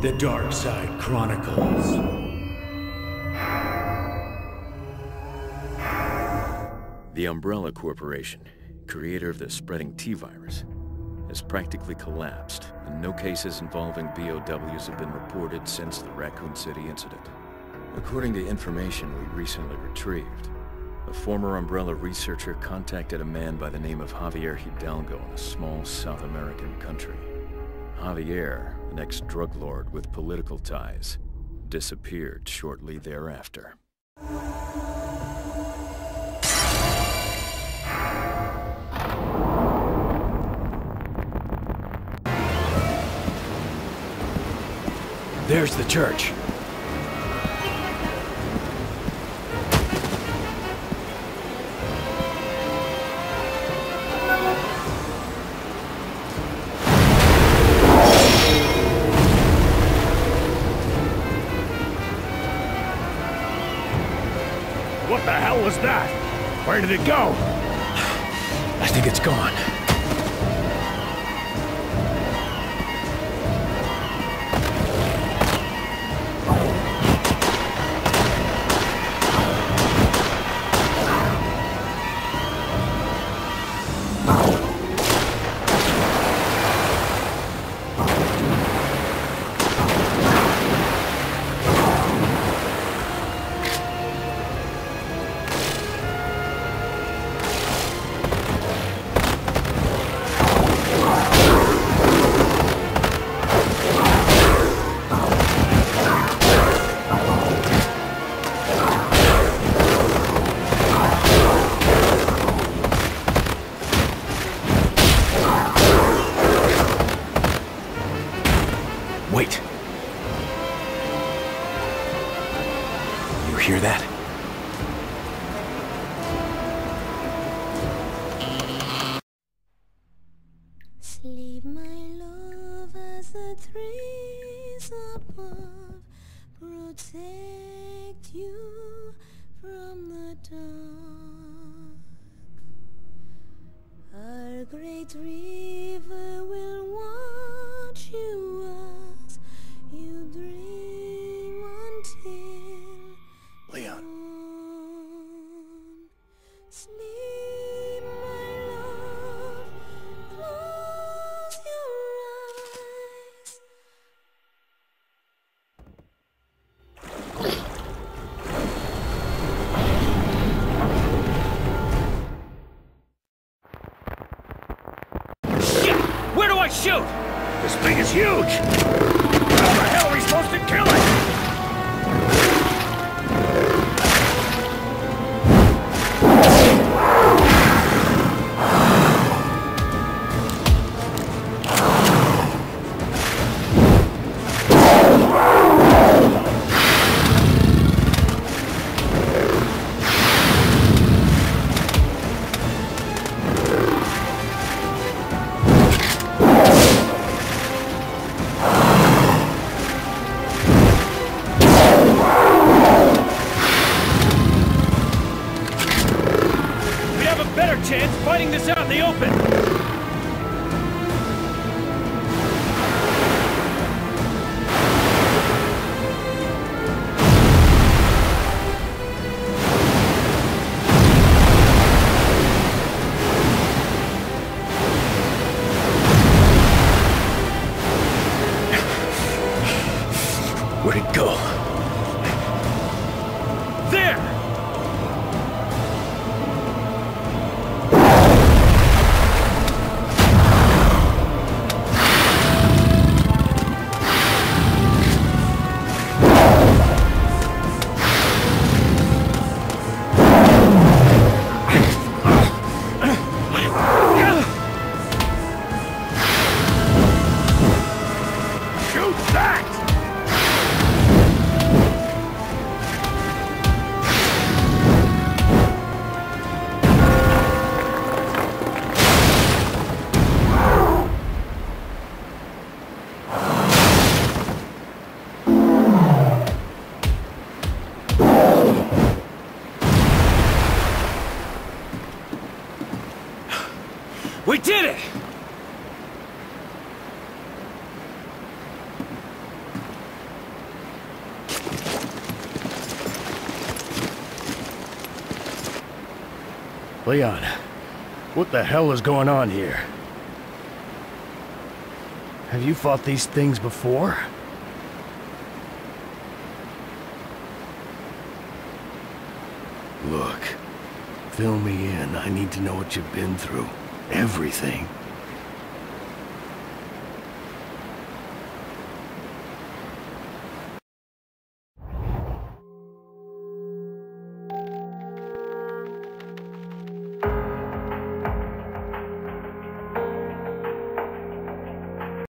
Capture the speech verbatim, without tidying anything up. The Dark Side Chronicles. The Umbrella Corporation, creator of the spreading T virus, has practically collapsed, and no cases involving B O Ws have been reported since the Raccoon City incident. According to information we recently retrieved, a former Umbrella researcher contacted a man by the name of Javier Hidalgo in a small South American country. Javier, an ex-drug lord with political ties, disappeared shortly thereafter. There's the church. What the hell was that? Where did it go? I think it's gone. Wait. You hear that? Sleep, my love, as the trees above protect you from the dark. Our great river will watch you. Shoot! This thing is huge! How the hell are we supposed to kill it? Chance fighting this out in the open. Where'd it go? There! We did it! Leon, what the hell is going on here? Have you fought these things before? Look, fill me in. I need to know what you've been through. Everything.